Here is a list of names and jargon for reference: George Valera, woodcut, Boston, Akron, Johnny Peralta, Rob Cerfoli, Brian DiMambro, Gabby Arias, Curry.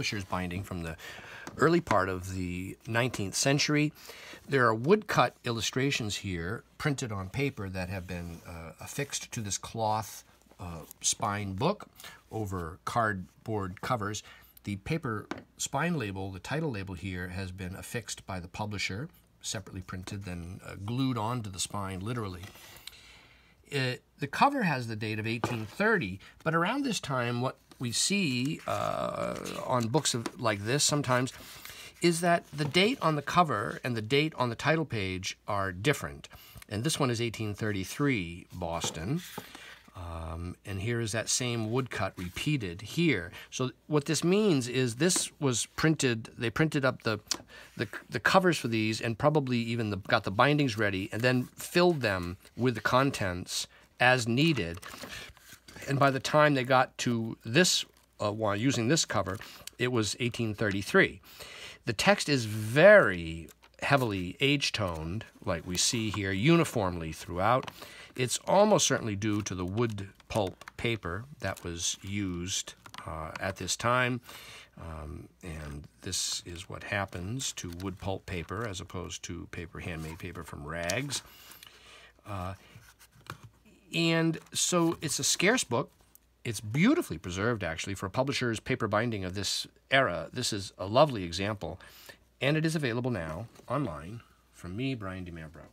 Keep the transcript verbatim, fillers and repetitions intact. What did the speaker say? publisher's binding from the early part of the nineteenth century. There are woodcut illustrations here printed on paper that have been uh, affixed to this cloth uh, spine book over cardboard covers. The paper spine label, the title label here, has been affixed by the publisher, separately printed, then uh, glued onto the spine, literally. It, the cover has the date of eighteen thirty, but around this time, what we see uh, on books of, like this sometimes is that the date on the cover and the date on the title page are different. And this one is eighteen thirty-three, Boston. Um, and here is that same woodcut repeated here. So what this means is this was printed, they printed up the, the, the covers for these and probably even the, got the bindings ready and then filled them with the contents as needed. And by the time they got to this uh, while using this cover, it was eighteen thirty-three. The text is very heavily age-toned, like we see here, uniformly throughout. It's almost certainly due to the wood pulp paper that was used uh, at this time. Um, and this is what happens to wood pulp paper as opposed to paper, handmade paper from rags. Uh, and so it's a scarce book. It's beautifully preserved, actually, for a publisher's paper binding of this era. This is a lovely example. And it is available now online from me, Brian DiMambro.